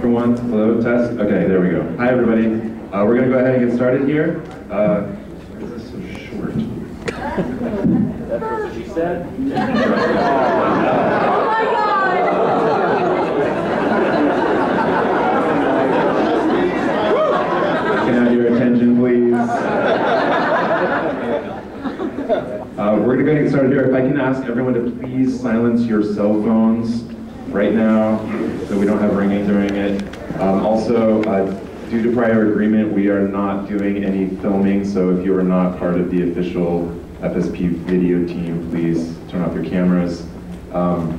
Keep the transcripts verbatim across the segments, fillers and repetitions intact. For one, hello, test. Okay, there we go. Hi, everybody. Uh, we're going to go ahead and get started here. Uh, this is so short. That's what she said. Oh my God! Can I have your attention, please? Uh, we're going to go ahead and get started here. If I can ask everyone to please silence your cell phones right now, so we don't have ringing during it. Um, also, uh, due to prior agreement, we are not doing any filming, so if you are not part of the official F S P video team, please turn off your cameras. Um,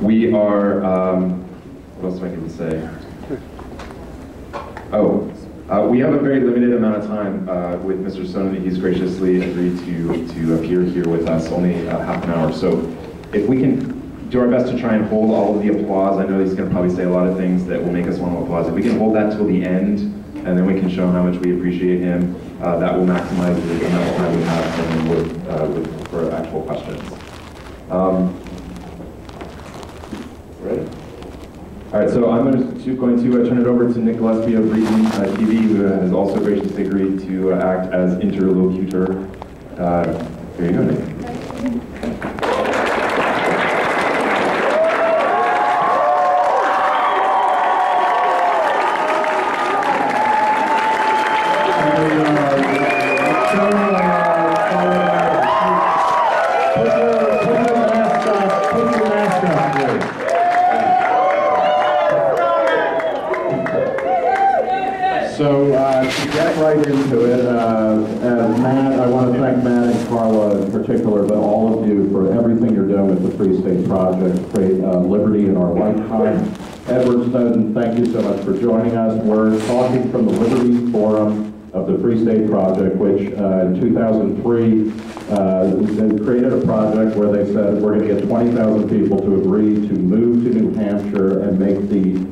we are, um, what else do I need to say? Oh, uh, we have a very limited amount of time uh, with Mister Snowden. He's graciously agreed to, to appear here with us, only uh, half an hour. So if we can do our best to try and hold all of the applause. I know he's going to probably say a lot of things that will make us want to applaud. If we can hold that till the end, and then we can show how much we appreciate him, uh, that will maximize the amount of time we have and with, uh, with, for actual questions. Um, ready? All right, so I'm going to, going to uh, turn it over to Nick Gillespie of Reason uh, T V, who has also graciously agreed to uh, act as interlocutor. Uh, here you go, Nick. So uh, to get right into it, uh, as Matt, I want to thank Matt and Carla in particular, but all of you for everything you're doing with the Free State Project, create uh, liberty in our lifetime. Edward Snowden, thank you so much for joining us. We're talking from the Liberty Forum of the Free State Project, which uh, in two thousand three uh, created a project where they said we're going to get twenty thousand people to agree to move to New Hampshire and make the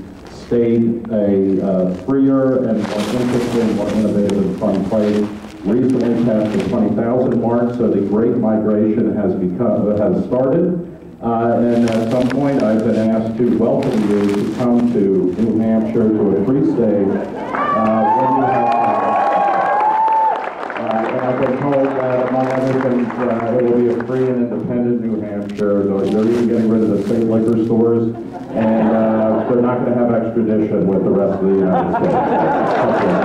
state a uh, freer and more interesting, more innovative and fun place. Recently passed the twenty thousand mark, so the Great Migration has become has started. Uh, and at some point, I've been asked to welcome you to come to New Hampshire to a free state. Uh, when you have, uh, and I've been told that among other things, uh, it will be a free and independent New Hampshire. They're even getting rid of the state liquor stores. And uh, they're not going to have extradition with the rest of the United States. Okay, okay.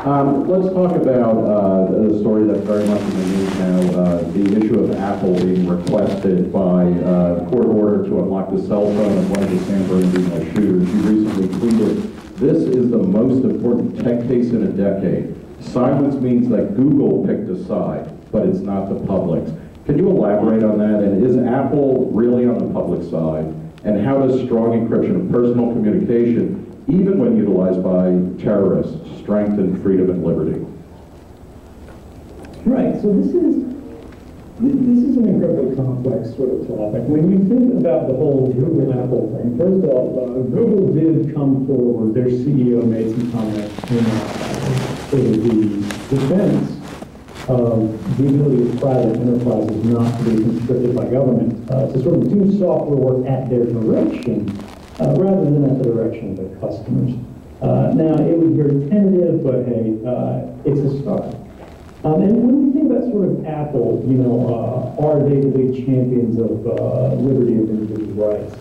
Um, let's talk about uh, a story that's very much in the news now, uh, the issue of Apple being requested by uh, court order to unlock the cell phone of one of the San Bernardino shooters. She recently tweeted, "This is the most important tech case in a decade. Silence means that Google picked a side, but it's not the public's." Can you elaborate on that? And is Apple really on the public side? And how does strong encryption of personal communication, even when utilized by terrorists, strengthen freedom and liberty? Right, so this is, this is an incredibly complex sort of topic. When you think about the whole Google-Apple thing, first of all, uh, Google did come forward. Their C E O made some comments in the defense of the ability of private enterprises not to be constricted by government uh, to sort of do software work at their direction uh, rather than at the direction of their customers. Uh, now, it was very tentative, but hey, uh, it's a start. Um, and when we think about sort of Apple, you know, uh, are they the big champions of uh, liberty of individual rights?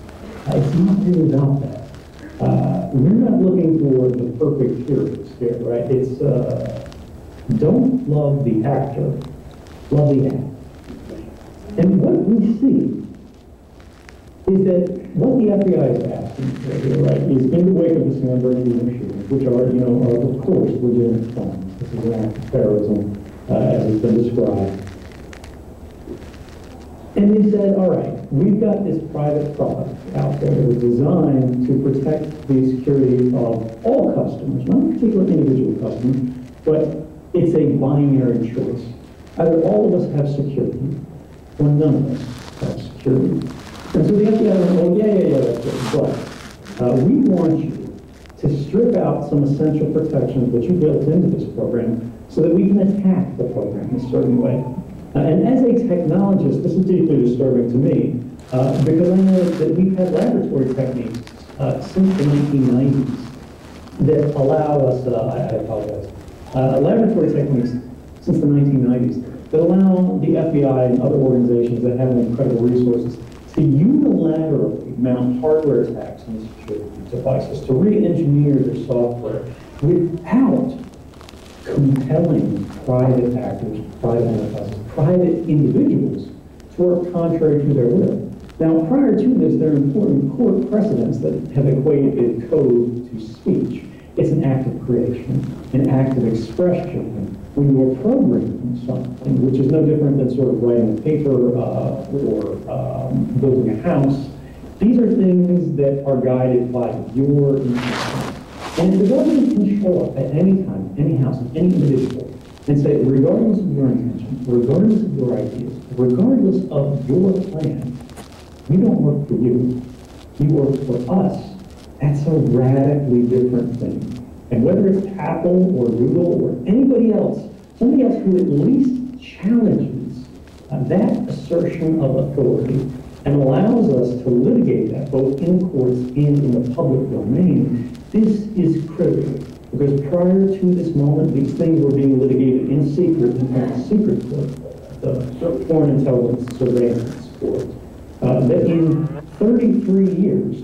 Uh, it's not really about that. Uh, we're not looking for the perfect heroes here, right? It's uh, don't love the actor, love the act. And what we see is that what the F B I is asking for here, right, is in the wake of the San Bernardino shootings, which are, you know, are of course legitimate crimes. This is an act of terrorism, uh, as it's been described. And they said, all right, we've got this private product out there that was designed to protect the security of all customers, not particular individual customers, but it's a binary choice. Either all of us have security, or none of us have security. And so the F B I went, oh, yeah, yeah, yeah, that's it. But uh, we want you to strip out some essential protections that you built into this program so that we can attack the program in a certain way. Uh, and as a technologist, this is deeply disturbing to me. uh, because I know that we've had laboratory techniques uh, since the nineteen nineties that allow us, uh, I, I apologize, uh, laboratory techniques since the nineteen nineties that allow the F B I and other organizations that have incredible resources to unilaterally mount hardware attacks on security devices, to re-engineer their software without compelling private actors, private enterprises, private individuals to work contrary to their will. Now, prior to this, there are important court precedents that have equated code to speech. It's an act of creation, an act of expression. When you're programming something, which is no different than sort of writing a paper uh, or um, building a house, these are things that are guided by your intention. And if the government can show up at any time, any house, any individual, and say, regardless of your intention, regardless of your ideas, regardless of your plan, we don't work for you, you work for us, that's a radically different thing. And whether it's Apple or Google or anybody else, somebody else who at least challenges uh, that assertion of authority and allows us to litigate that both in courts and in the public domain, this is critical. Because prior to this moment, these things were being litigated in secret, in fact, secret court, the Foreign Intelligence Surveillance Court, uh, that in thirty-three years,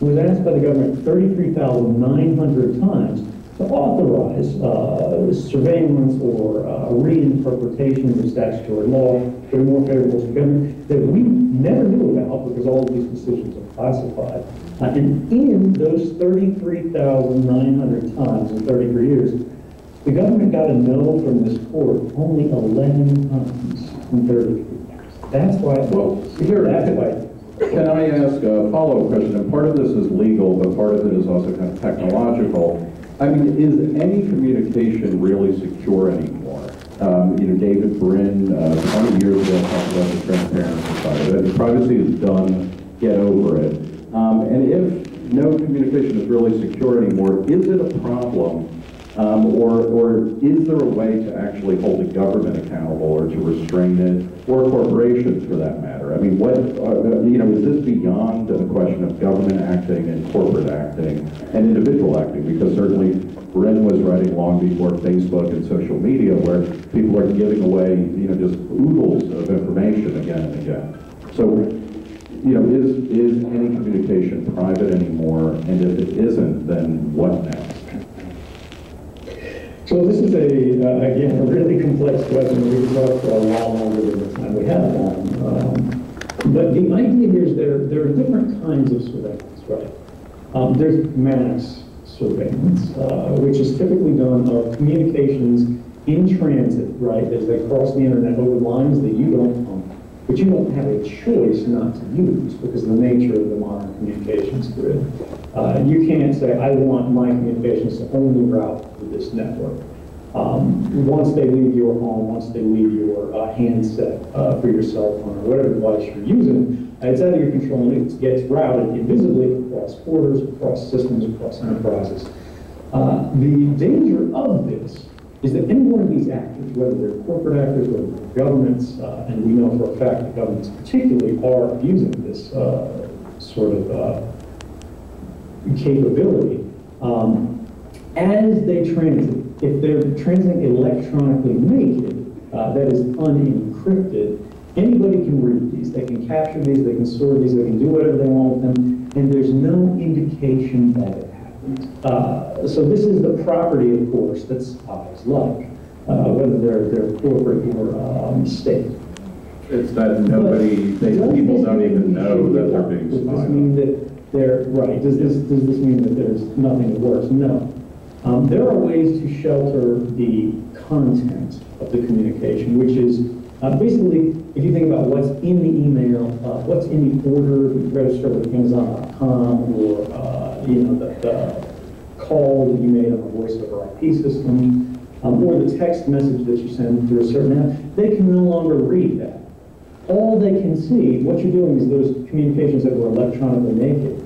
was asked by the government thirty-three thousand nine hundred times to authorize uh, surveillance or uh, reinterpretation of the statutory law that are more favorable to the government that we never knew about because all of these decisions are classified. Uh, and in those thirty-three thousand nine hundred times in thirty-three years, the government got a no from this court only eleven times in thirty-three years. That's why. Well, here, that's why. Can I ask a follow-up question? And part of this is legal, but part of it is also kind of technological. I mean, is any communication really secure anymore? Um, you know, David Brin, uh, twenty years ago, talked about the transparency side of it. And privacy is done, get over it. Um, and if no communication is really secure anymore, is it a problem? Um, or, or is there a way to actually hold the government accountable or to restrain it, or corporations for that matter? I mean, what, uh, you know, is this beyond the question of government acting and corporate acting and individual acting? Because certainly Brin was writing long before Facebook and social media where people are giving away, you know, just oodles of information again and again. So, you know, is, is any communication private anymore? And if it isn't, then what now? So this is a, uh, again, a really complex question. We've talked for a lot longer than the time we have on. Um, but the idea here is there, there are different kinds of surveillance, right? Um, there's mass surveillance, uh, which is typically done of communications in transit, right, as they cross the internet over lines that you don't own, but you don't have a choice not to use because of the nature of the modern communications grid. Uh, you can't say, I want my communications to only route through this network. Um, once they leave your home, once they leave your uh, handset uh, for your cell phone or whatever device you're using, it's out of your control and it gets routed invisibly across borders, across systems, across enterprises. Uh, the danger of this is that any one of these actors, whether they're corporate actors, whether they're governments, uh, and we know for a fact that governments particularly are abusing this uh, sort of uh, capability um, as they transit. If they're transiting electronically naked, uh, that is unencrypted, anybody can read these. They can capture these, they can store these, they can do whatever they want with them, and there's no indication that it happens. Uh, so this is the property, of course, that spies like, uh, whether they're, they're corporate or um, state. It's that nobody, they, people don't even know that they're being spied on. They're, right, does this, does this mean that there's nothing worse? No. Um, there are ways to shelter the content of the communication, which is uh, basically, if you think about what's in the email, uh, what's in the order, if you register with Amazon dot com or uh, you know, the, the call that you made on the voice over I P system, um, or the text message that you send through a certain app, they can no longer read that. All they can see, what you're doing is those communications that were electronically naked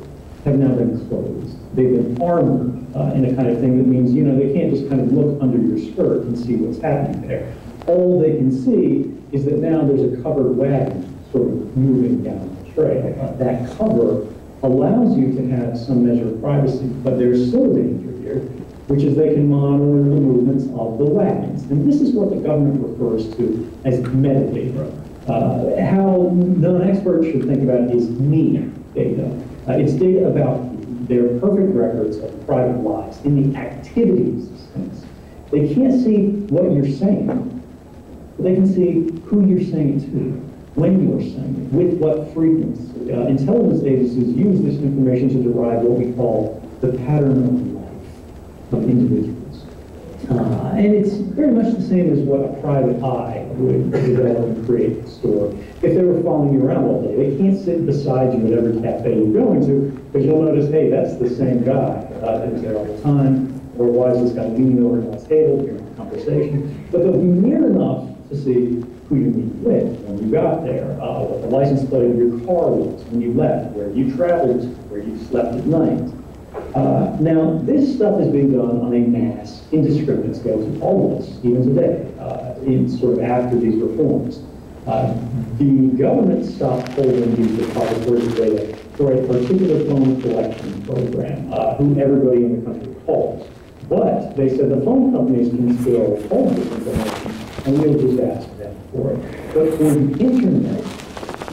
have now been closed. They've been armored uh, in a kind of thing that means, you know, they can't just kind of look under your skirt and see what's happening there. All they can see is that now there's a covered wagon sort of moving down the tray. That cover allows you to have some measure of privacy, but there's still danger here, which is they can monitor the movements of the wagons. And this is what the government refers to as metadata. Uh, how non-experts should think about it is mean data. Uh, it's data about their perfect records of private lives in the activities sense. They can't see what you're saying, but they can see who you're saying it to, when you're saying it, with what frequency. Uh, intelligence agencies use this information to derive what we call the pattern of life of individuals. Uh, and it's very much the same as what a private eye would develop and create and store. If they were following you around all day, they can't sit beside you at every cafe you're going to, because you'll notice, hey, that's the same guy. Uh, he's there all the time, or why is this guy leaning over to my table during a conversation? But they'll be near enough to see who you meet with when you got there, uh, what the license plate of your car was when you left, where you traveled to, where you slept at night. Uh, now, this stuff is being done on a mass, indiscriminate scale to all of us, even today, uh, in sort of after these reforms. Uh, the government stopped holding these repositories of data for a particular phone collection program, uh, who everybody in the country calls. But they said the phone companies can still hold this information, and we'll just ask them for it. But for the internet,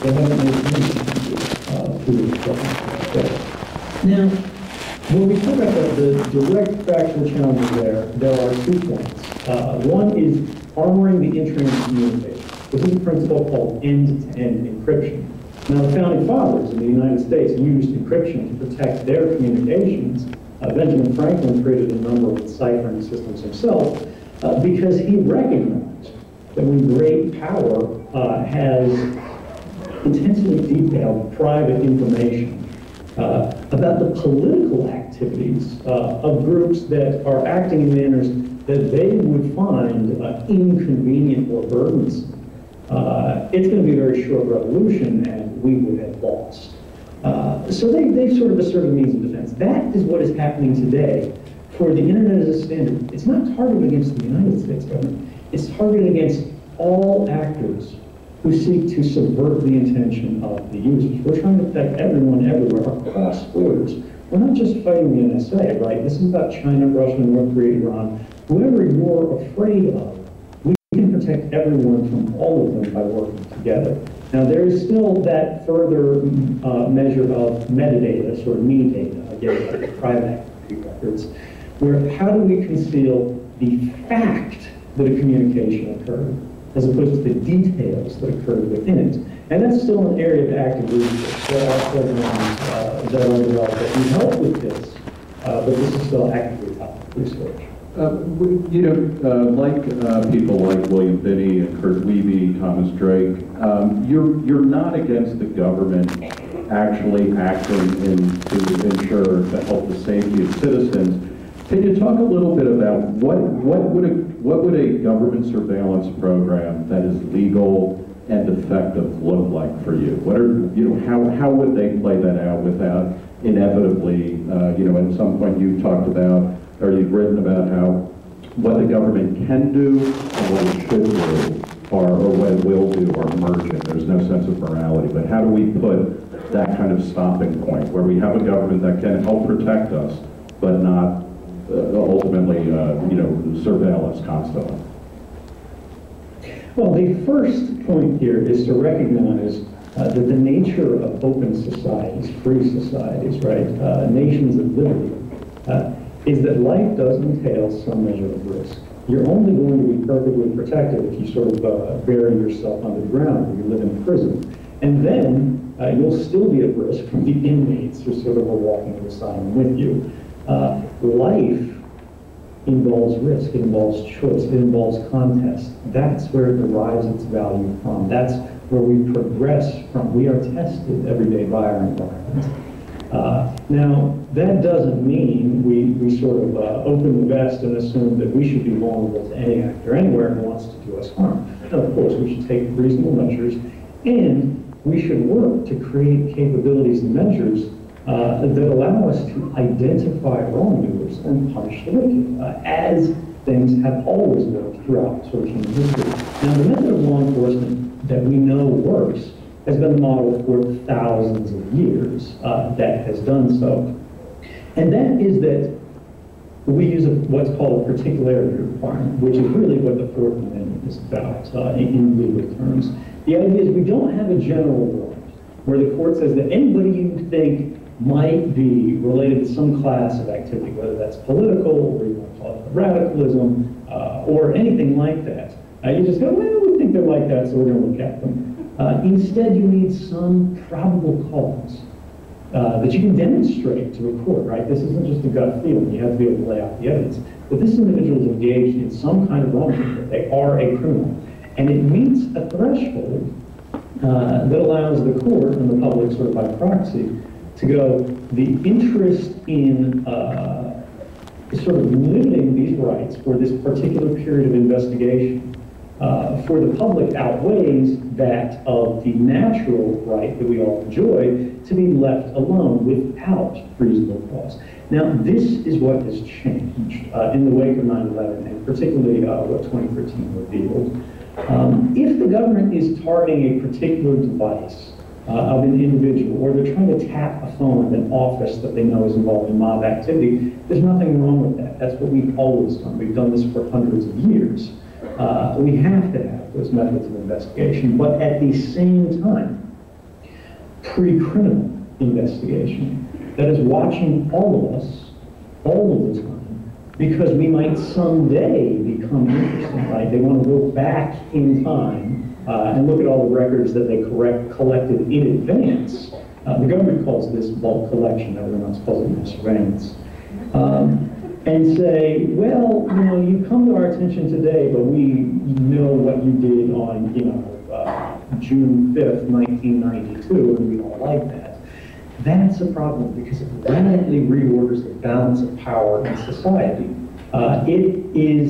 they haven't made any changes to this. Now, when we talk about the, the direct factual challenges there, there are two points. Uh, one is armoring the internet community. This is a principle called end-to-end encryption. Now, the founding fathers in the United States used encryption to protect their communications. Uh, Benjamin Franklin created a number of ciphering systems himself uh, because he recognized that when great power uh, has intensely detailed private information uh, about the political activities uh, of groups that are acting in manners that they would find uh, inconvenient or burdensome, Uh, it's going to be a very short revolution, and we would have lost. Uh, so they, they've sort of asserted means of defense. That is what is happening today for the internet as a standard. It's not targeted against the United States government. It's targeted against all actors who seek to subvert the intention of the users. We're trying to protect everyone everywhere across borders. We're not just fighting the N S A, right? This is about China, Russia, North Korea, Iran. Whoever you're afraid of, we can protect everyone from all of them by working together. Now, there is still that further uh, measure of metadata, sort of me data, again, like private records, where how do we conceal the fact that a communication occurred, as opposed to the details that occurred within it? And that's still an area of active research. There are programs uh, that are developed that can help with this, uh, but this is still actively topic research. Uh, you know, uh, like uh, people like William Binney and Kurt Wiebe, Thomas Drake, um, you're you're not against the government actually acting in, to ensure to help the safety of citizens. Can you talk a little bit about what what would a what would a government surveillance program that is legal and effective look like for you? What are you know how how would they play that out without inevitably uh, you know at some point you talked about, or you've written about how what the government can do and what it should do, or, or what it will do, are merging. There's no sense of morality. But how do we put that kind of stopping point where we have a government that can help protect us, but not uh, ultimately, uh, you know, surveil us constantly? Well, the first point here is to recognize Uh, that the nature of open societies, free societies, right, uh, nations of liberty, uh, is that life does entail some measure of risk. You're only going to be perfectly protected if you sort of uh, bury yourself underground, or you live in prison. And then uh, you'll still be at risk from the inmates who sort of are walking the asylum with you. Uh, life involves risk, it involves choice, it involves contest. That's where it derives its value from. That's where we progress from. We are tested every day by our environment. Uh, now, that doesn't mean we, we sort of uh, open the vest and assume that we should be vulnerable to any actor anywhere who wants to do us harm. Now, of course, we should take reasonable measures, and we should work to create capabilities and measures uh, that allow us to identify wrongdoers and punish the wicked, uh, as things have always worked throughout sort of human history. Now, the method of law enforcement that we know works has been the model for thousands of years uh, that has done so. And that is that we use a, what's called a particularity requirement, which is really what the Fourth Amendment is about uh, in, in legal terms. The idea is we don't have a general warrant where the court says that anybody you think might be related to some class of activity, whether that's political, or you want to call it radicalism, uh, or anything like that. Uh, you just go, well, we think they're like that, so we're going to look at them. Uh, instead, you need some probable cause uh, that you can demonstrate to a court, right? This isn't just a gut feeling. You have to be able to lay out the evidence. But this individual is engaged in some kind of wrongdoing. They are a criminal. And it meets a threshold uh, that allows the court and the public, sort of by proxy, to go, the interest in uh, sort of limiting these rights for this particular period of investigation uh, for the public outweighs that of the natural right that we all enjoy to be left alone without reasonable cause. Now, this is what has changed uh, in the wake of nine eleven, and particularly uh, what twenty thirteen revealed. Um, if the government is targeting a particular device Uh, of an individual, or they're trying to tap a phone at an office that they know is involved in mob activity, there's nothing wrong with that. That's what we've always done. We've done this for hundreds of years. Uh, we have to have those methods of investigation, but at the same time, pre-criminal investigation that is watching all of us all of the time, because we might someday become interesting, right? They want to go back in time Uh, and look at all the records that they correct, collected in advance. Uh, the government calls this bulk collection, everyone else calls it surveillance. Um, and say, well, you know, you come to our attention today, but we know what you did on, you know, uh, June fifth, nineteen ninety-two, and we don't like that. That's a problem because it radically reorders the balance of power in society. Uh, it is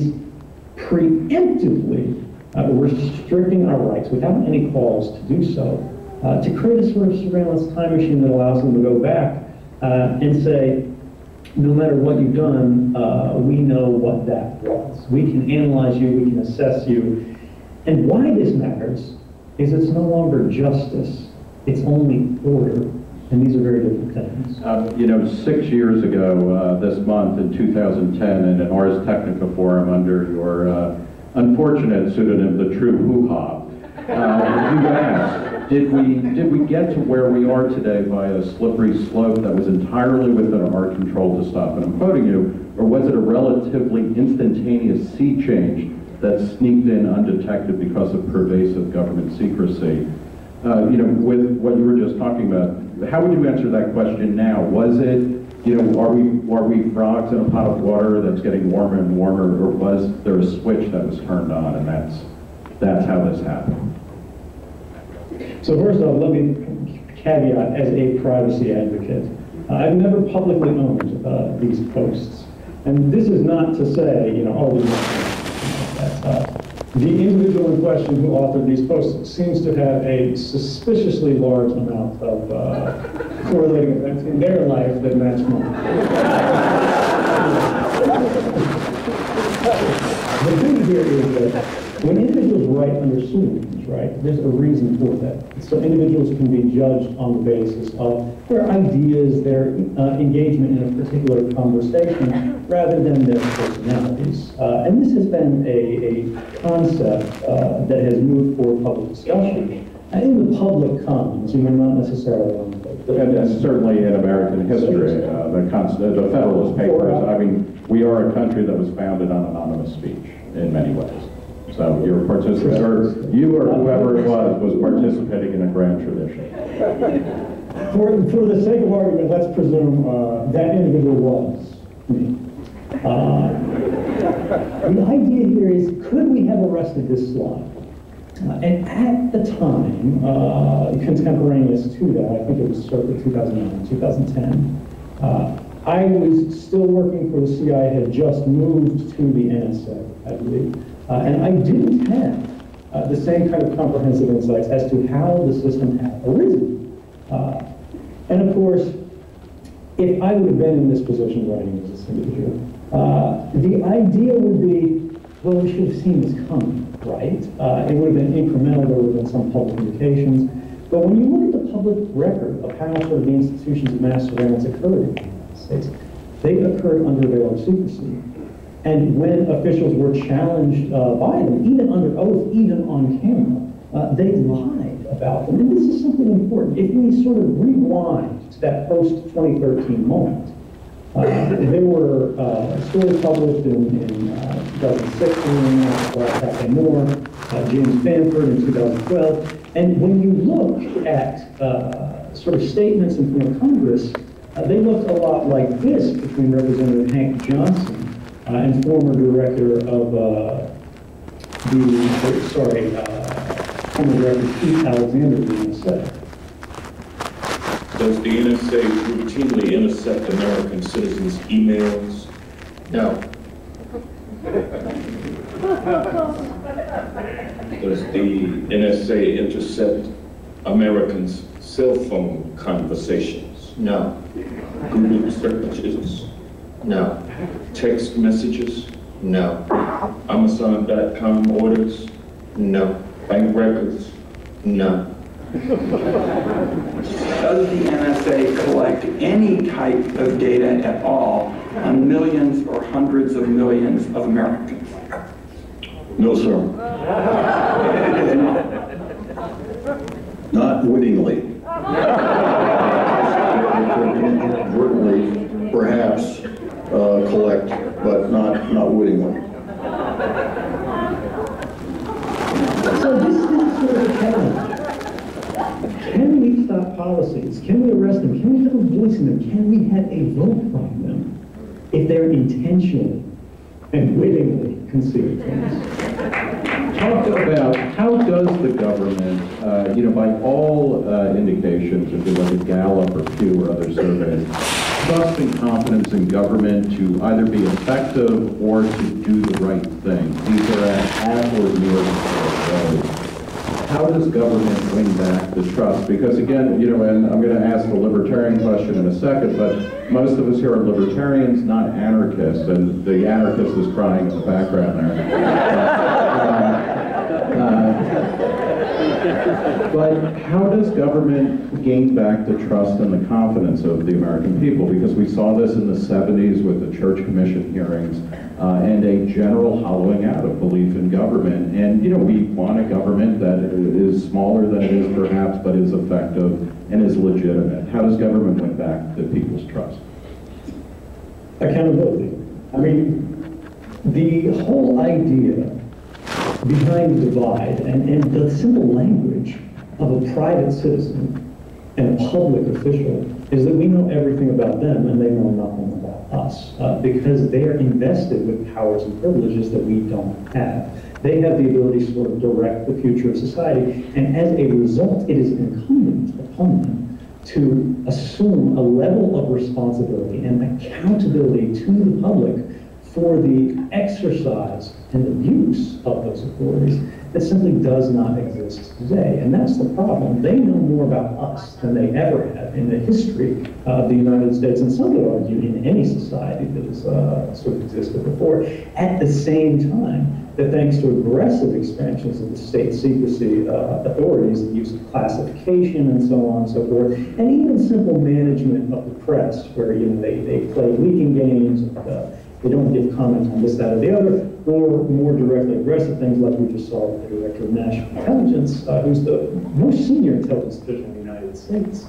preemptively Uh, we're restricting our rights without any cause to do so, uh, to create a sort of surveillance time machine that allows them to go back uh, and say, no matter what you've done, uh, we know what that was. We can analyze you, we can assess you. And why this matters is it's no longer justice, it's only order. And these are very different things. Uh, you know, six years ago uh, this month in two thousand ten, in an Ars Technica forum under your uh, unfortunate pseudonym, the true hoo-ha, uh, you asked, did we, did we get to where we are today by a slippery slope that was entirely within our control to stop? And I'm quoting you, or was it a relatively instantaneous sea change that sneaked in undetected because of pervasive government secrecy? Uh, you know, with what you were just talking about, how would you answer that question now? Was it, you know, are we, are we frogs in a pot of water that's getting warmer and warmer, or was there a switch that was turned on, and that's, that's how this happened? So first off, let me caveat as a privacy advocate. Uh, I've never publicly owned uh, these posts. And this is not to say, you know, oh, that's uh, the individual in question who authored these posts seems to have a suspiciously large amount of uh, correlating events in their life that match mine. The thing here is that when individuals write under pseudonyms, right, there's a reason for that. So individuals can be judged on the basis of their ideas, their uh, engagement in a particular conversation, rather than their personalities. Uh, and this has been a, a concept uh, that has moved forward public discussion. And in the public commons, you know, not necessarily on the And, and certainly in American history, uh, the, the Federalist Papers, I mean, we are a country that was founded on anonymous speech in many ways. So you were participating, or you or whoever it was, was participating in a grand tradition. For, for the sake of argument, let's presume uh, that individual was me. Uh, the idea here is, could we have arrested this slide? Uh, and at the time, uh, contemporaneous to that, I think it was circa two thousand nine, two thousand ten, uh, I was still working for the C I A, had just moved to the N S A, I believe. Uh, and I didn't have uh, the same kind of comprehensive insights as to how the system had arisen. Uh, and of course, if I would have been in this position writing as this individual, uh, the idea would be, well, we should have seen this coming, right? Uh, it would have been incremental, there would have been some public indications. But when you look at the public record of how sort of the institutions of mass surveillance occurred in the United States, they occurred under veil of secrecy. And when officials were challenged uh, by them, even under oath, even on camera, uh, they lied about them. And this is something important. If we sort of rewind to that post twenty thirteen moment, uh, there were uh, stories published in, in uh, twenty sixteen, uh, and more, uh, James Bamford in two thousand twelve. And when you look at uh, sort of statements in front of Congress, uh, they looked a lot like this between Representative Hank Johnson Uh, and former director of uh, the, sorry, uh, former director Keith Alexander of the N S A. Does the N S A routinely intercept American citizens' emails? No. Does the N S A intercept Americans' cell phone conversations? No. Google searches? No. Text messages? No. Amazon dot com orders? No. Bank records? No. Does the N S A collect any type of data at all on millions or hundreds of millions of Americans? No, sir. Not wittingly. Wittingly, perhaps. Uh, collect, but not not wittingly. So this is sort of a challenge. Can we stop policies? Can we arrest them? Can we have a voice in them? Can we have a vote from them if they're intentionally and wittingly concealed things? Talk about how does the government, uh, you know, by all uh, indications, if you look at Gallup or Pew or other surveys, trust and confidence in government to either be effective or to do the right thing, either at or near the right. How does government win back the trust? Because again, you know, and I'm going to ask a libertarian question in a second, but most of us here are libertarians, not anarchists, and the anarchist is crying in the background there. Uh, uh, But how does government gain back the trust and the confidence of the American people? Because we saw this in the seventies with the Church Commission hearings uh, and a general hollowing out of belief in government. And, you know, we want a government that is smaller than it is perhaps, but is effective and is legitimate. How does government win back the people's trust? Accountability. I mean, the whole idea behind the divide and, and the simple language of a private citizen and a public official is that we know everything about them and they know nothing about us uh, because they are invested with powers and privileges that we don't have. They have the ability to sort of direct the future of society, and as a result, it is incumbent upon them to assume a level of responsibility and accountability to the public for the exercise and abuse of those authorities that simply does not exist today. And that's the problem. They know more about us than they ever have in the history of the United States, and some would argue in any society that has uh, sort of existed before, at the same time that thanks to aggressive expansions of the state secrecy uh, authorities, the use of classification and so on and so forth, and even simple management of the press, where you know, they, they play leaking games, and, uh, they don't give comment on this, that, or the other, or more directly aggressive things like we just saw with the Director of National Intelligence, uh, who's the most senior intelligence official in the United States.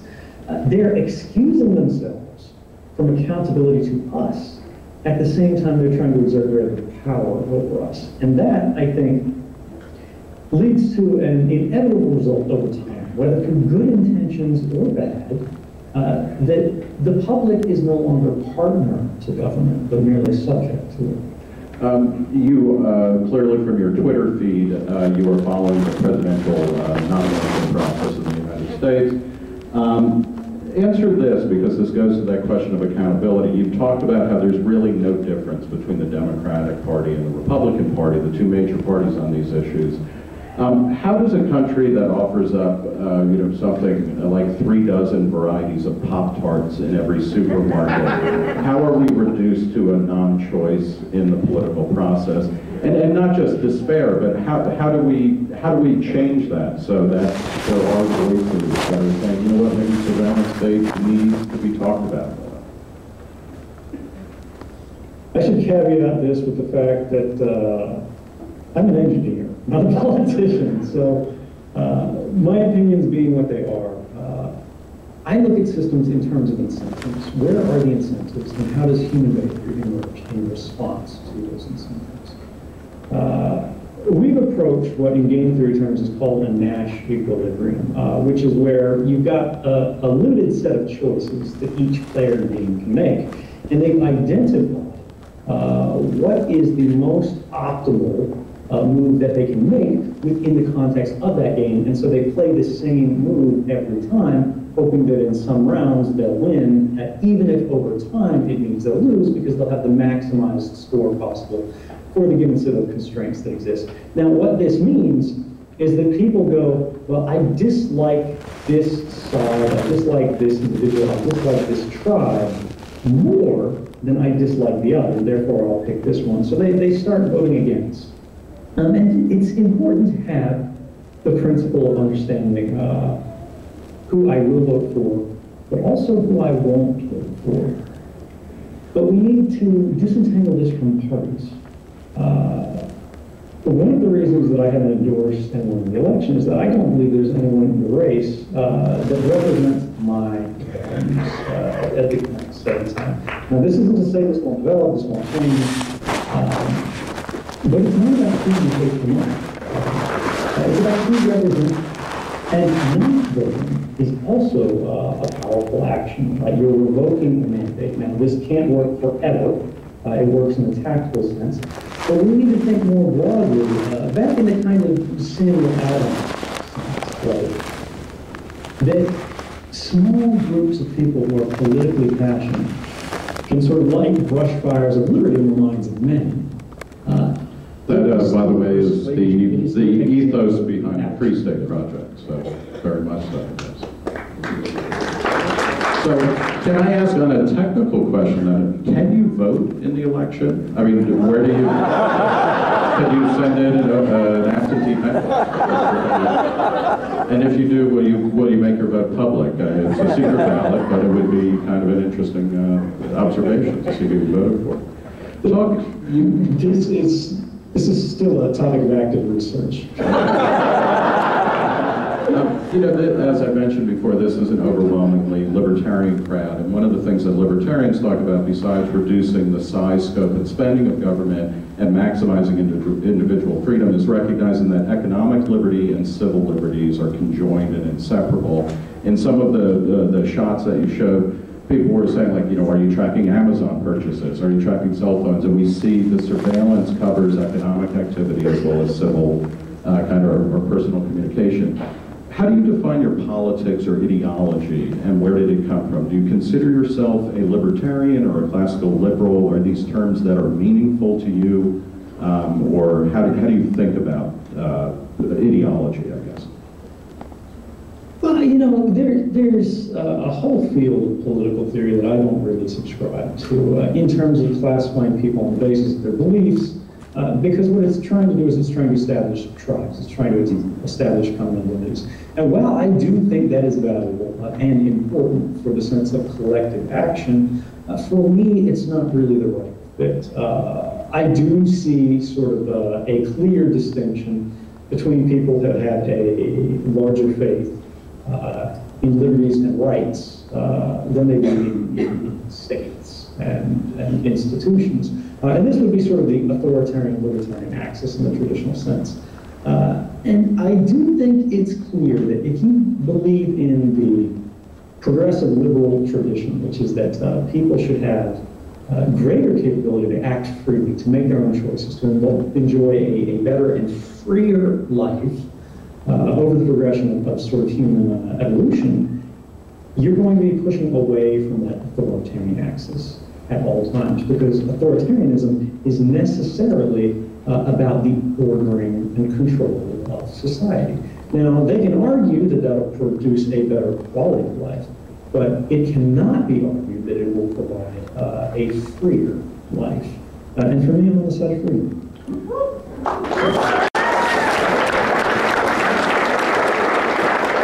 Uh, they're excusing themselves from accountability to us. At the same time, they're trying to exert greater power over us. And that, I think, leads to an inevitable result over time, whether through good intentions or bad, Uh, that the public is no longer partner to government, but merely subject to it. Um, you, uh, clearly from your Twitter feed, uh, you are following the presidential uh, nomination process in the United States. Um, answer this, because this goes to that question of accountability. You've talked about how there's really no difference between the Democratic Party and the Republican Party, the two major parties on these issues. Um, how does a country that offers up, uh, you know, something like three dozen varieties of Pop-Tarts in every supermarket, how are we reduced to a non-choice in the political process? and, and not just despair, but how, how do we how do we change that so that there are voices that are saying, you know what, maybe surveillance state needs to be talked about. I should caveat this with the fact that uh, I'm an engineer, not a politician, so uh, my opinions being what they are. Uh, I look at systems in terms of incentives. Where are the incentives, and how does human behavior emerge in response to those incentives? Uh, we've approached what in game theory terms is called a Nash equilibrium, uh, which is where you've got a, a limited set of choices that each player in the game can make, and they've identified Uh, what is the most optimal uh, move that they can make within the context of that game. And so they play the same move every time, hoping that in some rounds they'll win, uh, even if over time it means they'll lose, because they'll have the maximized score possible for the given set of constraints that exist. Now, what this means is that people go, well, I dislike this side, I dislike this individual, I dislike this tribe more then I dislike the other, therefore I'll pick this one. So they, they start voting against. Um, and it's important to have the principle of understanding uh, who I will vote for, but also who I won't vote for. But we need to disentangle this from parties. Uh, one of the reasons that I haven't endorsed anyone in the election is that I don't believe there's anyone in the race uh, that represents my uh, at the same time. Now, this isn't to say this won't develop, this won't change, um, but it's not about who you vote for money. It's about who you represent. And not voting is also uh, a powerful action. Right? You're revoking a mandate. Now, this can't work forever. Uh, it works in a tactical sense. But we need to think more broadly uh, back in the kind of single ally sense, right? Small groups of people who are politically passionate can sort of light brush fires of liberty in the minds of men. Uh, that, uh, by the way, is the, the ethos behind the Free State Project, so very much so. So, can I ask on a technical question then, can you vote in the election? I mean, where do you, can you send in uh, an absentee ballot? And if you do, will you will you make your vote public? Uh, it's a secret ballot, but it would be kind of an interesting uh, observation to see who you voted for. Talk. You, this is this is still a topic of active research. um, you know, as I mentioned before, this is an overwhelmingly libertarian crowd, and one of the things that libertarians talk about, besides reducing the size, scope, and spending of government, and maximizing individual freedom, is recognizing that economic liberty and civil liberties are conjoined and inseparable. In some of the, the, the shots that you showed, people were saying, like, you know, are you tracking Amazon purchases? Are you tracking cell phones? And we see the surveillance covers economic activity as well as civil uh, kind of or personal communication. How do you define your politics or ideology, and where did it come from? Do you consider yourself a libertarian or a classical liberal? Are these terms that are meaningful to you, um, or how do, how do you think about uh, ideology, I guess? Well, you know, there, there's a whole field of political theory that I don't really subscribe to uh, in terms of classifying people on the basis of their beliefs. Uh, because what it's trying to do is it's trying to establish tribes, it's trying to establish common beliefs. And while I do think that is valuable uh, and important for the sense of collective action, uh, for me it's not really the right fit. Uh, I do see sort of uh, a clear distinction between people that have a larger faith uh, in liberties and rights uh, than they do in states and, and institutions. Uh, and this would be sort of the authoritarian, libertarian axis in the traditional sense. Uh, and I do think it's clear that if you believe in the progressive liberal tradition, which is that uh, people should have uh, greater capability to act freely, to make their own choices, to enjoy a, a better and freer life uh, over the progression of, of sort of human uh, evolution, you're going to be pushing away from that authoritarian axis at all times, because authoritarianism is necessarily uh, about the ordering and control of society. Now, they can argue that that'll produce a better quality of life, but it cannot be argued that it will provide uh, a freer life. Uh, and for me, I'm on the side of freedom.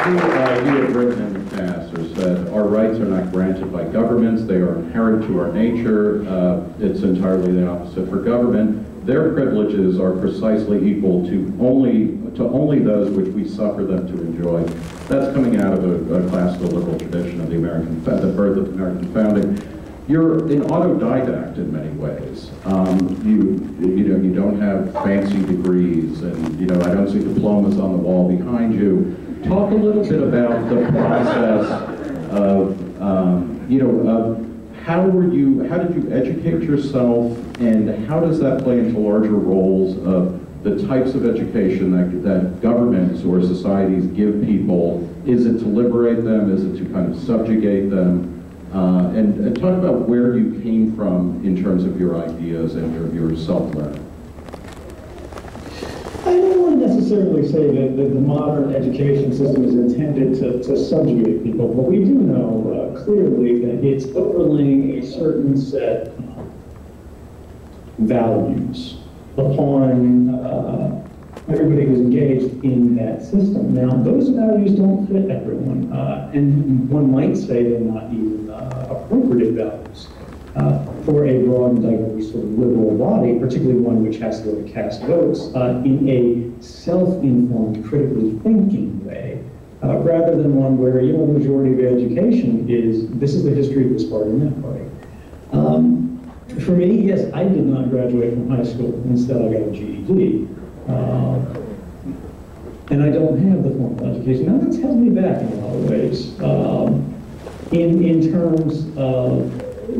We have written in the past or said our rights are not granted by governments, they are inherent to our nature, uh, it's entirely the opposite for government. Their privileges are precisely equal to only to only those which we suffer them to enjoy. That's coming out of a, a classical liberal tradition of the American, the birth of the American founding. You're an autodidact in many ways. Um, you, you know, you don't have fancy degrees, and you know, I don't see diplomas on the wall behind you. Talk a little bit about the process of, um, you know, of how were you, how did you educate yourself, and how does that play into larger roles of the types of education that, that governments or societies give people? Is it to liberate them? Is it to kind of subjugate them? Uh, and, and talk about where you came from in terms of your ideas and your, your self-learning. I don't want to necessarily say that, that the modern education system is intended to, to subjugate people, but we do know uh, clearly that it's overlaying a certain set of values upon uh, everybody who's engaged in that system. Now, those values don't fit everyone, uh, and one might say they're not even uh, appropriate values uh, for a broad and diverse sort of liberal body, particularly one which has to go to cast votes uh, in a self-informed, critically thinking way, uh, rather than one where you know, the majority of education is this is the history of this party and that party. Um, for me, yes, I did not graduate from high school. Instead, I got a G E D. Uh, and I don't have the formal education. Now that's held me back in a lot of ways. Um, in, in terms of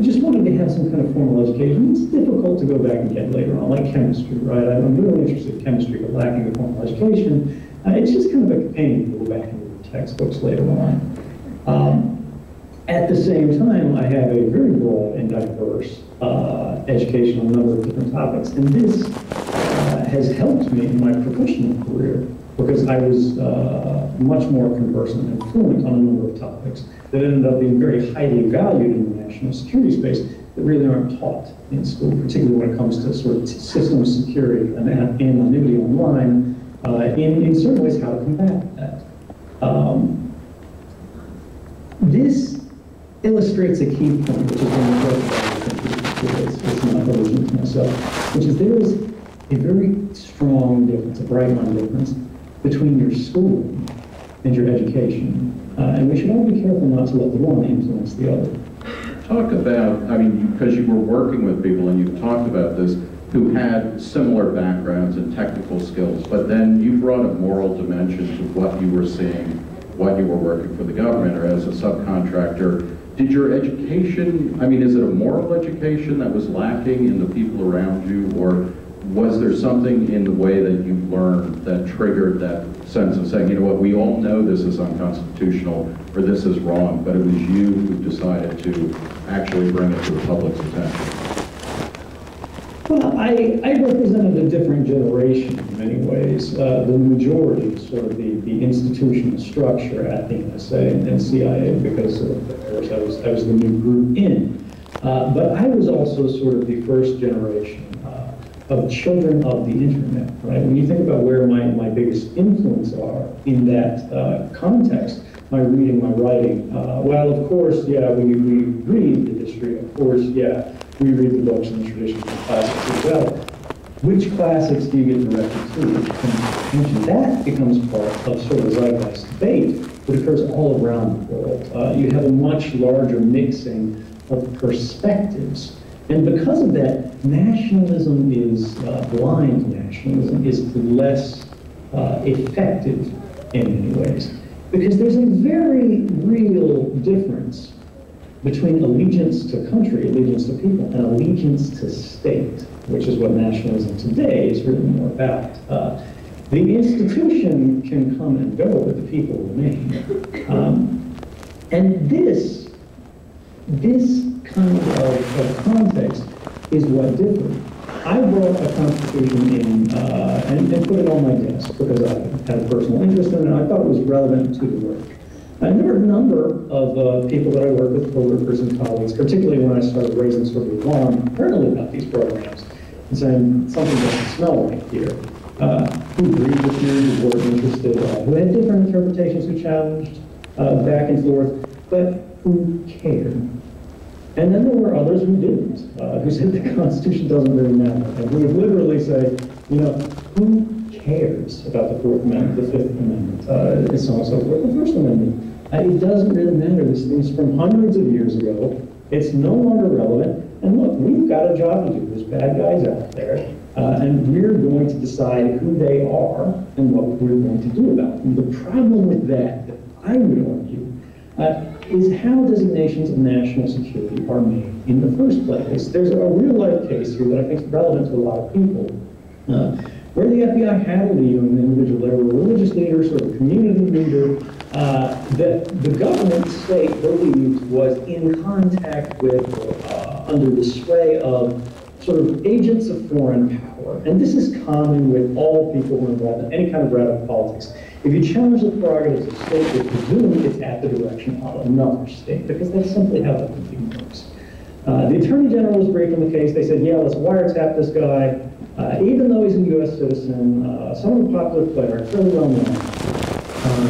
just wanting to have some kind of formal education, it's difficult to go back and get later on, like chemistry, right? I'm really interested in chemistry, but lacking the formal education, uh, it's just kind of a pain to go back and read textbooks later on. Um, At the same time, I have a very broad and diverse uh, education on a number of different topics, and this uh, has helped me in my professional career because I was uh, much more conversant and fluent on a number of topics that ended up being very highly valued in the national security space that really aren't taught in school, particularly when it comes to sort of system security and anonymity online, uh, and in certain ways how to combat that. Um, this illustrates a key point, which is very important, it's, it's not religion to myself, which is there is a very strong difference, a bright line difference, between your schooling and your education. Uh, and we should all be careful not to let the one influence the other. Talk about, I mean, because you were working with people, and you've talked about this, who had similar backgrounds and technical skills, but then you brought a moral dimension to what you were seeing, what you were working for the government or as a subcontractor. Did your education, I mean, is it a moral education that was lacking in the people around you, or was there something in the way that you learned that triggered that sense of saying, you know what, we all know this is unconstitutional or this is wrong, but it was you who decided to actually bring it to the public's attention? Well, I, I represented a different generation in many ways. Uh, the majority of sort of the, the institutional structure at the N S A and, and C I A, because of, of course I was, I was the new group in. Uh, but I was also sort of the first generation uh, of children of the internet, right? When you think about where my, my biggest influence are in that uh, context, my reading, my writing, uh, well, of course, yeah, we, we read the history, of course, yeah. We read the books and the traditions and classics as well. Which classics do you get directed to? That becomes part of sort of the zeitgeist debate that occurs all around the world. Uh, you have a much larger mixing of perspectives. And because of that, nationalism is, uh, blind nationalism is less uh, effective in many ways. Because there's a very real difference between allegiance to country, allegiance to people, and allegiance to state, which is what nationalism today is really more about. Uh, the institution can come and go, but the people remain. Um, and this, this kind of, of context is what differed. I brought a constitution in uh, and, and put it on my desk because I had a personal interest in it, and I thought it was relevant to the work. And there were a number of uh, people that I worked with, coworkers and colleagues, particularly when I started raising sort of alarm, apparently about these programs, saying something doesn't smell right here, uh, who agreed with you, who were interested, uh, who had different interpretations, who challenged uh, back and forth, but who cared. And then there were others who didn't, uh, who said the Constitution doesn't really matter, and who would literally say, you know, who cares about the Fourth Amendment, the Fifth Amendment, uh, and so on and so forth, the First Amendment. Uh, it doesn't really matter. This thing's from hundreds of years ago. It's no longer relevant. And look, we've got a job to do. There's bad guys out there, uh, and we're going to decide who they are and what we're going to do about them. The problem with that, that I would argue, uh, is how designations of national security are made in the first place. There's a real-life case here that I think is relevant to a lot of people, uh, where the F B I had a lead on an individual. They were a religious leader, sort of a community leader, uh, that the government state believed was in contact with, uh, under the sway of, sort of agents of foreign power. And this is common with all people who are involved in any kind of radical politics. If you challenge the prerogatives of state, you presume it's at the direction of another state, because that's simply how that thing works. Uh, the Attorney General was briefed on the case. They said, yeah, let's wiretap this guy, uh, even though he's a U S citizen, uh, some of the popular player, fairly well known. Um,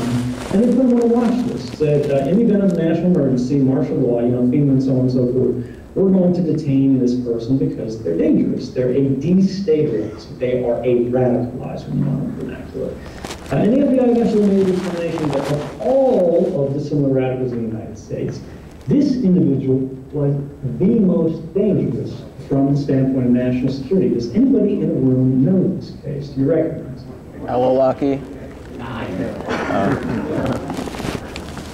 and they put him on a watch list, said, uh, in the event of a national emergency, martial law, you know, FEMA and so on and so forth, we're going to detain this person because they're dangerous. They're a destabilizer. They are a radicalizer, modern vernacular. Uh, and the F B I eventually made the determination that of all of the similar radicals in the United States, this individual was the most dangerous from the standpoint of national security. Does anybody in the room know this case? Do you recognize it? Al-Awlaki? I know. Uh,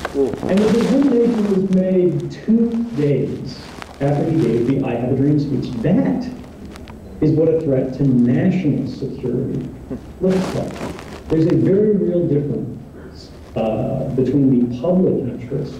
cool. And the determination was made two days after he gave the I Have a Dream speech. That is what a threat to national security looks like. There's a very real difference uh, between the public interest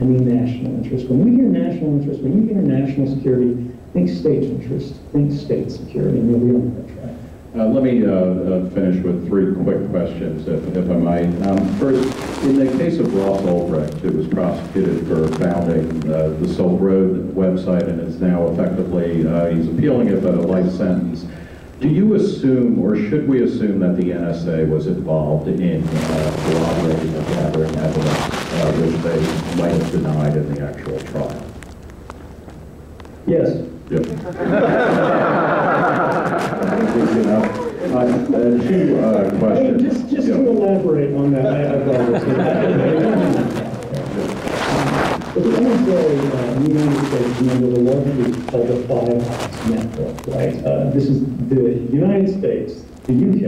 and the national interest. When we hear national interest, when you hear national security, think state interest, think state security, and you'll be on that track. Uh, let me uh, uh, finish with three quick questions, if, if I might. Um, first, in the case of Ross Ulbricht, who was prosecuted for founding uh, the Silk Road website, and is now effectively, uh, he's appealing it, but a life sentence. Do you assume, or should we assume, that the N S A was involved in corroborating uh, or gathering evidence, uh, which they might have denied in the actual trial? Yes. Yep. Uh, two uh, questions. Hey, just just yeah. to elaborate on that, I have uh, the N S A, uh, in the United States, member of the large group called the Five Eyes Network, right? Uh, this is the United States, the U K,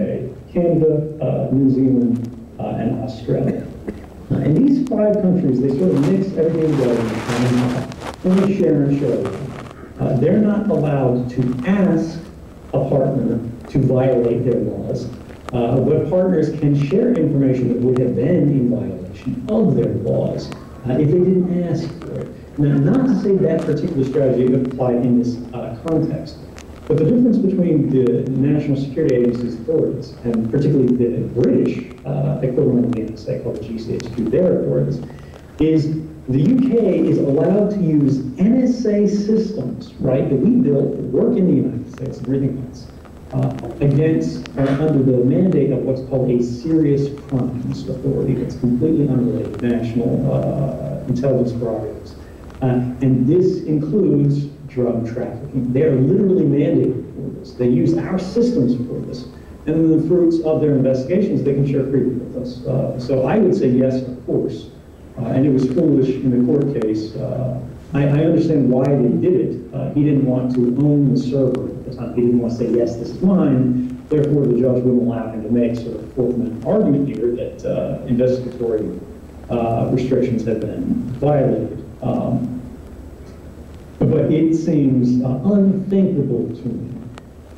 Canada, uh, New Zealand, uh, and Australia. Uh, and these five countries, they sort of mix everything together and they share and share. Uh, they're not allowed to ask a partner to violate their laws, uh, but partners can share information that would have been in violation of their laws uh, if they didn't ask for it. Now, not to say that particular strategy applied in this uh, context, but the difference between the National Security Agency's authorities, and particularly the British uh, equivalent of the N S A called the G C H Q, their authorities, is the U K is allowed to use N S A systems, right, that we built that work in the United States and everything else, Uh, against uh, under the mandate of what's called a serious crimes authority that's completely unrelated to national uh, intelligence prerogatives. Uh, and this includes drug trafficking. They are literally mandated for this. They use our systems for this. And the fruits of their investigations, they can share freely with us. Uh, so I would say yes, of course. Uh, and it was foolish in the court case. Uh, I, I understand why they did it. Uh, he didn't want to own the server. He didn't want to say, yes, this is mine. Therefore, the judge wouldn't allow him to make sort of Fourth Amendment argument here that uh, investigatory uh, restrictions had been violated. Um, but it seems uh, unthinkable to me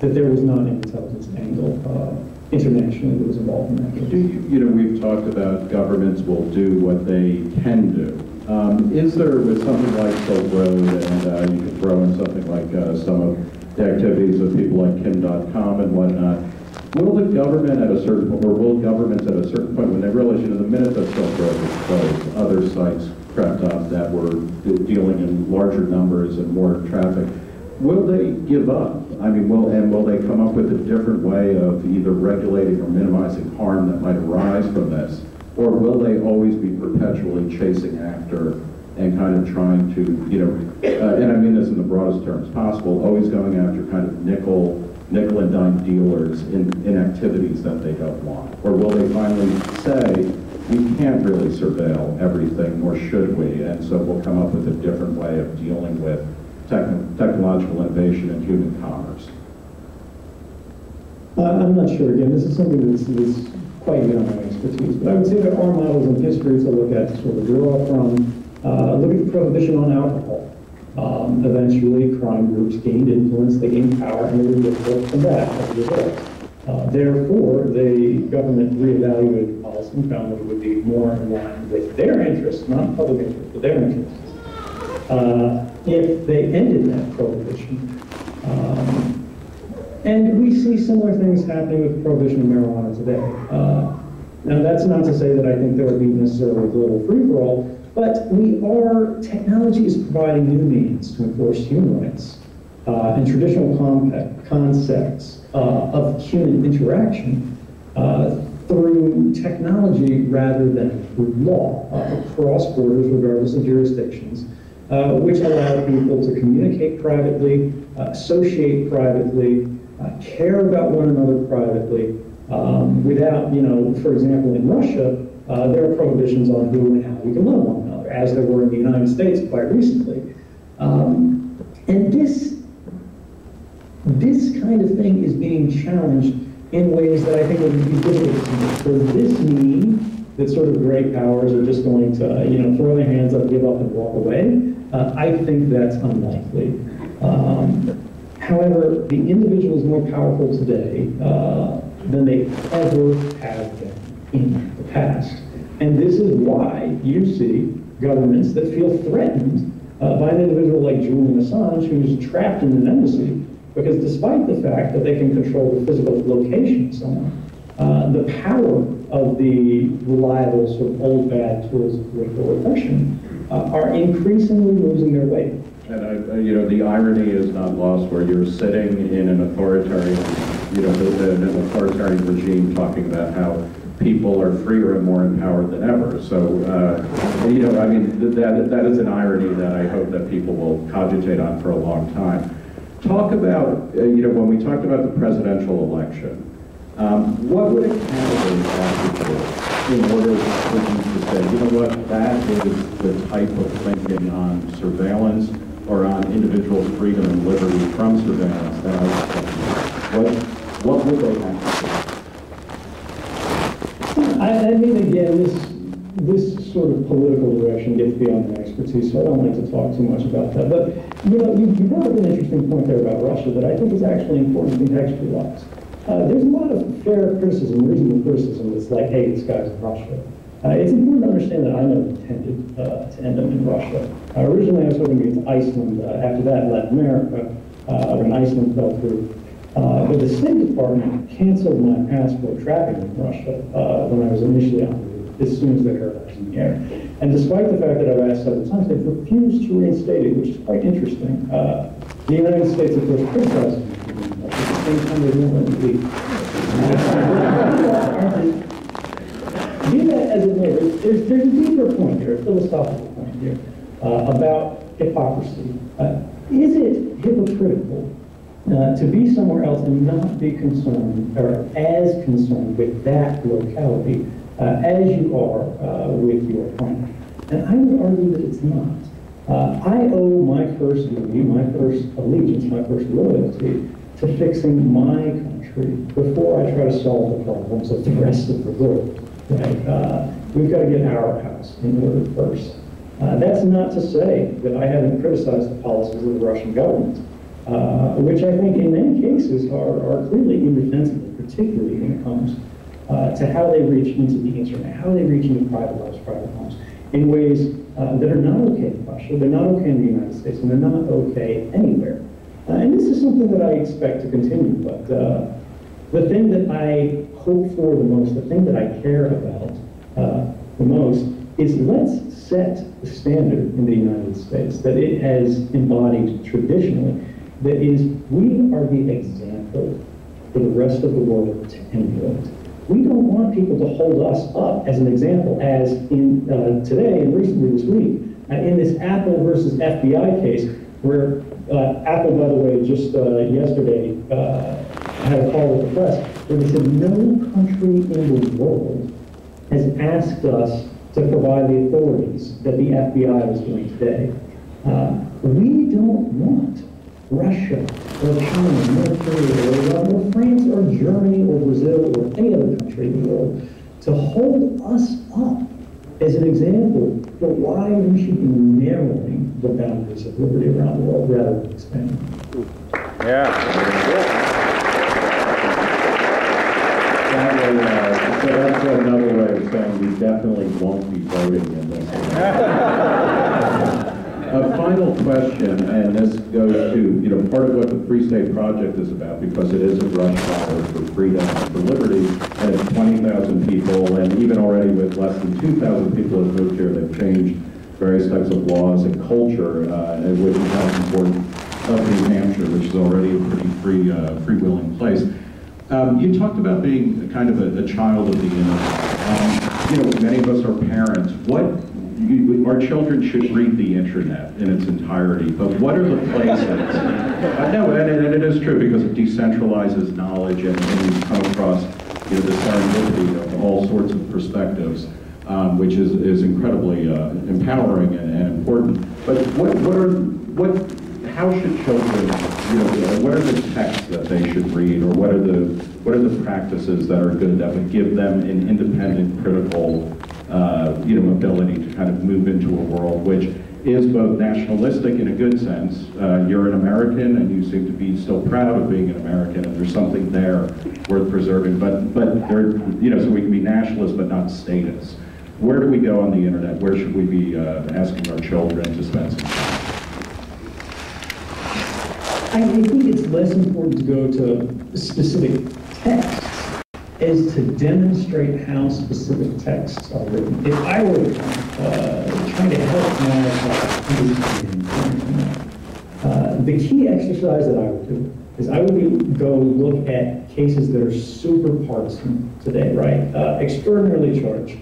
that there was not an intelligence angle uh, internationally that was involved in that. Do you, you know, we've talked about governments will do what they can do. Um, is there, with something like Silk Road, and uh, you can throw in something like uh, some of the activities of people like Kim dot com and whatnot, will the government at a certain point, or will governments at a certain point, when they realize, you know, the minute that Silk Road was closed, other sites crept up that were dealing in larger numbers and more traffic, will they give up? I mean, will, and will they come up with a different way of either regulating or minimizing harm that might arise from this? Or will they always be perpetually chasing after and kind of trying to, you know, uh, and I mean this in the broadest terms possible, always going after kind of nickel, nickel and dime dealers in, in activities that they don't want? Or will they finally say, we can't really surveil everything, nor should we, and so we'll come up with a different way of dealing with Techn technological innovation and human commerce? Uh, I'm not sure. Again, this is something that's, that's quite beyond my expertise. But I would say there are models in history to look at, to sort of draw from. Uh, look at prohibition on alcohol. Um, eventually, crime groups gained influence, they gained power, and they were difficult to combat as a result. Uh, therefore, the government reevaluated policy and found that it would be more in line with their interests, not public interest, but their interests. Uh, if they ended that prohibition. Um, and we see similar things happening with prohibition of marijuana today. Uh, now that's not to say that I think there would be necessarily a global free-for-all, but we are, technology is providing new means to enforce human rights uh, and traditional compact concepts uh, of human interaction uh, through technology rather than through law, uh, across borders regardless of jurisdictions. Uh, which allow people to communicate privately, uh, associate privately, uh, care about one another privately, um, without, you know, for example, in Russia, uh, there are prohibitions on who and how we can love one another, as there were in the United States quite recently. Um, and this, this kind of thing is being challenged in ways that I think would be difficult to do. So this means that sort of great powers are just going to, you know, throw their hands up, give up, and walk away. Uh, I think that's unlikely. Um, however, the individual is more powerful today uh, than they ever have been in the past. And this is why you see governments that feel threatened uh, by an individual like Julian Assange, who's trapped in an embassy, because despite the fact that they can control the physical location of someone, Uh, the power of the reliable sort of old bad tools of political repression uh, are increasingly losing their weight. And I, you know, the irony is not lost where you're sitting in an authoritarian, you know, an authoritarian regime talking about how people are freer and more empowered than ever. So, uh, you know, I mean, that that is an irony that I hope that people will cogitate on for a long time. Talk about, uh, you know, when we talked about the presidential election. Um, what would a candidate have to do in order for you to say, you know what, that is the type of thinking on surveillance or on individual freedom and liberty from surveillance that I was thinking about? What, what would they have to do? I, I mean, again, this, this sort of political direction gets beyond my expertise, so I don't like to talk too much about that. But, you know, you, you brought up an interesting point there about Russia that I think is actually important to contextualize. Uh, there's a lot of fair criticism, reasonable criticism that's like, hey, this guy's in Russia. Uh, it's important to understand that I never intended uh, to end up in Russia. Uh, originally, I was hoping to get to Iceland, uh, after that, Latin America, uh, when Iceland fell through. Uh, but the State Department canceled my passport trapping in Russia uh, when I was initially on route, as soon as they heard I was in the air. And despite the fact that I've asked several times, they've refused to reinstate it, which is quite interesting. Uh, the United States, of course, criticized me. Be that as it may, there's, there's a deeper point here, a philosophical point here, uh, about hypocrisy. Uh, is it hypocritical uh, to be somewhere else and not be concerned, or as concerned with that locality uh, as you are uh, with your planet? And I would argue that it's not. Uh, I owe my first duty, my first allegiance, my first loyalty to fixing my country before I try to solve the problems of the rest of the world. Right? Uh, we've got to get our house in order first. Uh, that's not to say that I haven't criticized the policies of the Russian government, uh, which I think in many cases are, are clearly indefensible, particularly when it comes uh, to how they reach into the internet, how they reach into private lives, private homes, in ways uh, that are not okay in Russia, they're not okay in the United States, and they're not okay anywhere. Uh, and this is something that I expect to continue, but uh, the thing that I hope for the most, the thing that I care about uh, the most, is let's set the standard in the United States that it has embodied traditionally that is, we are the example for the rest of the world to emulate. We don't want people to hold us up as an example, as in uh, today and recently this week, uh, in this Apple versus F B I case, where uh, Apple, by the way, just uh, yesterday uh, had a call with the press, where they said no country in the world has asked us to provide the authorities that the F B I was doing today. Uh, we don't want Russia or China, North Korea, or, or France or Germany or Brazil or any other country in the world to hold us up as an example for why we should be narrowing the boundaries of liberty around the world rather than expanding. Yeah. That way, uh, so that's another way of saying we definitely won't be voting in this. A final question, and this goes to, you know, part of what the Free State Project is about, because it is a rush hour for freedom and for liberty, and it's twenty thousand people, and even already with less than two thousand people have moved here, they've changed various types of laws and culture, uh, which is how important of New Hampshire, which is already a pretty free, uh, free-willing place. Um, you talked about being kind of a, a child of the internet. Um, you know, many of us are parents. What? You, our children should read the internet in its entirety, but what are the places? I know, and, and it is true because it decentralizes knowledge, and, and you come across, you know, the serendipity of all sorts of perspectives, um, which is is incredibly uh, empowering and, and important. But what what are what? How should children, you know, what are the texts that they should read, or what are the what are the practices that are good that would give them an independent, critical, Uh, you know, ability to kind of move into a world which is both nationalistic in a good sense. Uh, you're an American, and you seem to be still proud of being an American, and there's something there worth preserving. But but there, you know, so we can be nationalists but not statists. Where do we go on the internet? Where should we be uh, asking our children to spend some time? I think it's less important to go to specific texts is to demonstrate how specific texts are written. If I were uh, trying to help my uh, uh, the key exercise that I would do is I would be, go look at cases that are super partisan today, right? Uh, extraordinarily charged.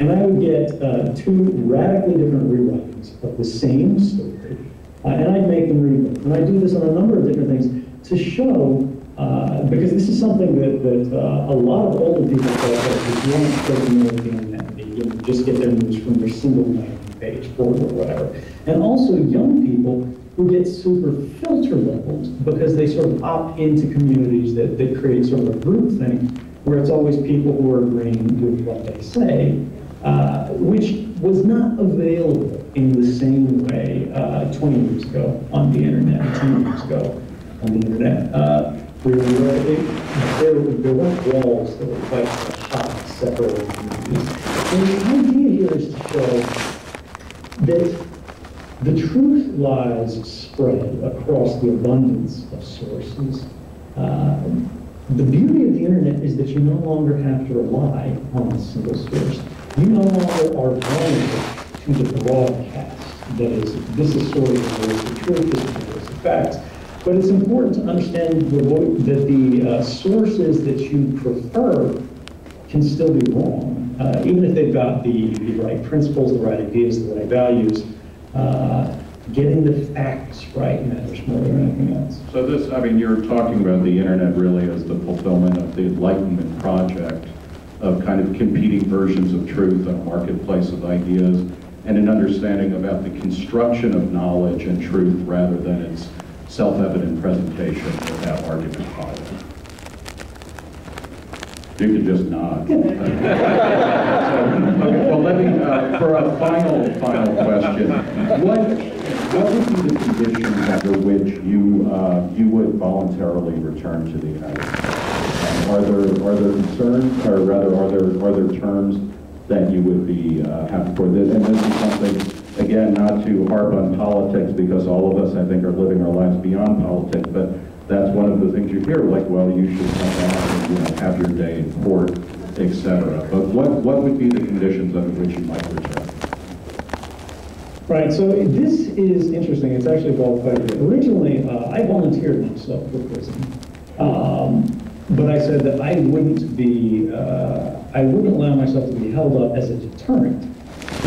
And I would get uh, two radically different rewritings of the same story, uh, and I'd make them read them. And I do this on a number of different things to show Uh, because this is something that, that uh, a lot of older people thought that not doesn't know the internet. They just get their news from their single landing page or whatever. And also young people who get super filter leveled because they sort of opt into communities that, that create sort of a group thing where it's always people who are agreeing with what they say, uh, which was not available in the same way uh, twenty years ago on the internet, ten years ago on the internet. Uh, There, there, there weren't walls that were quite hot, separating communities. And the idea here is to show that the truth lies spread across the abundance of sources. Uh, the beauty of the internet is that you no longer have to rely on a single source. You no longer are vulnerable to the broadcast. That is, this is sort of the voice of truth, this is the voice of facts. But it's important to understand the, that the uh, sources that you prefer can still be wrong, uh, even if they've got the, the right principles, the right ideas, the right values. Uh, getting the facts right matters more than anything else. So this, I mean, you're talking about the internet really as the fulfillment of the Enlightenment project of kind of competing versions of truth, a marketplace of ideas, and an understanding about the construction of knowledge and truth rather than its self-evident presentation without argument following. You can just nod. So, okay, well, let me, uh, for a final, final question, what, what would be the conditions under which you, uh, you would voluntarily return to the United States? Um, are there, are there concerns, or rather, are there, are there terms that you would be uh, happy for this? And this is something, again, not to harp on politics, because all of us, I think, are living our lives beyond politics, but that's one of the things you hear, like, well, you should come out and, you know, have your day in court, et cetera. But what, what would be the conditions under which you might return? Right, so this is interesting. It's actually involved quite a bit. Originally, uh, I volunteered myself for prison, um, but I said that I wouldn't be, uh, I wouldn't allow myself to be held up as a deterrent.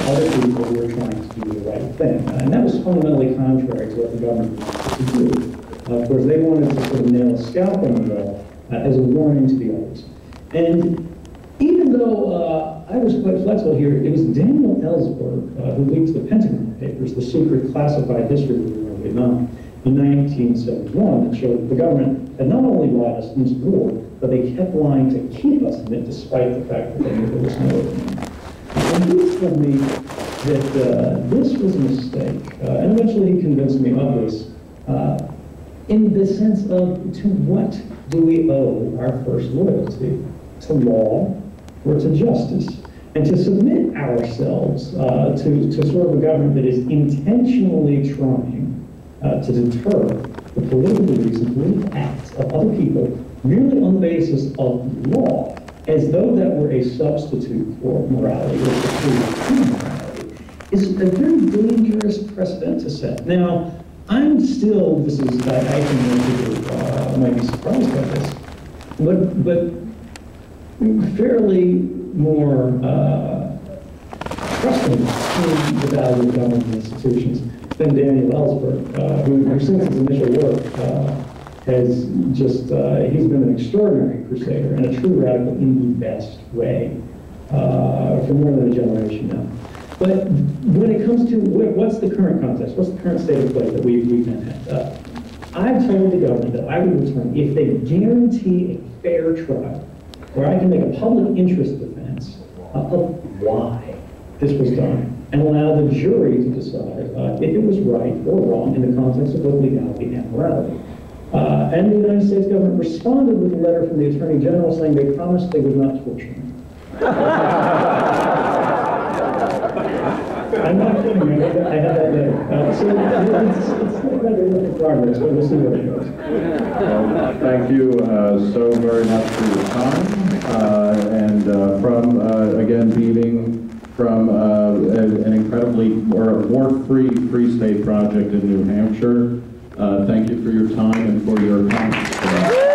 Other people were trying to do the right thing, uh, and that was fundamentally contrary to what the government wanted to do. Uh, of course, they wanted to sort of nail a scalp on the wall uh, as a warning to the others. And even though uh, I was quite flexible here, it was Daniel Ellsberg uh, who leaked the Pentagon Papers, the secret classified history of the war in Vietnam, in nineteen seventy-one, that showed the government had not only lied us into war, but they kept lying to keep us in it, despite the fact that they knew there was no agreement. And he told me that uh, this was a mistake, uh, and eventually he convinced me of this, uh, in the sense of to what do we owe our first loyalty? To law or to justice? And to submit ourselves uh, to, to sort of a government that is intentionally trying uh, to deter the political reasons, political acts of other people merely on the basis of law, as though that were a substitute for morality or for morality, is a very dangerous precedent to set. Now, I'm still, this is, I, I think people uh, might be surprised by this, but, but fairly more uh, trusting in the value of government institutions than Daniel Ellsberg, uh, who, who since his initial work uh, has just, uh, he's been an extraordinary crusader and a true radical in the best way uh, for more than a generation now. But when it comes to what's the current context, what's the current state of play that we, we've been at? Uh, I've told the government that I would return if they guarantee a fair trial, where I can make a public interest defense of why this was done, and allow the jury to decide uh, if it was right or wrong in the context of both legality and morality. Uh, and the United States government responded with a letter from the Attorney General saying they promised they would not torture me. I'm not kidding you, I have that letter. Uh, so it's, it's not like a work in progress, but we'll see what it goes. Well, thank you uh, so very much for your time. Uh, and uh, from, uh, again, beating from uh, an incredibly or a war-free Free State Project in New Hampshire. Uh, thank you for your time and for your comments today.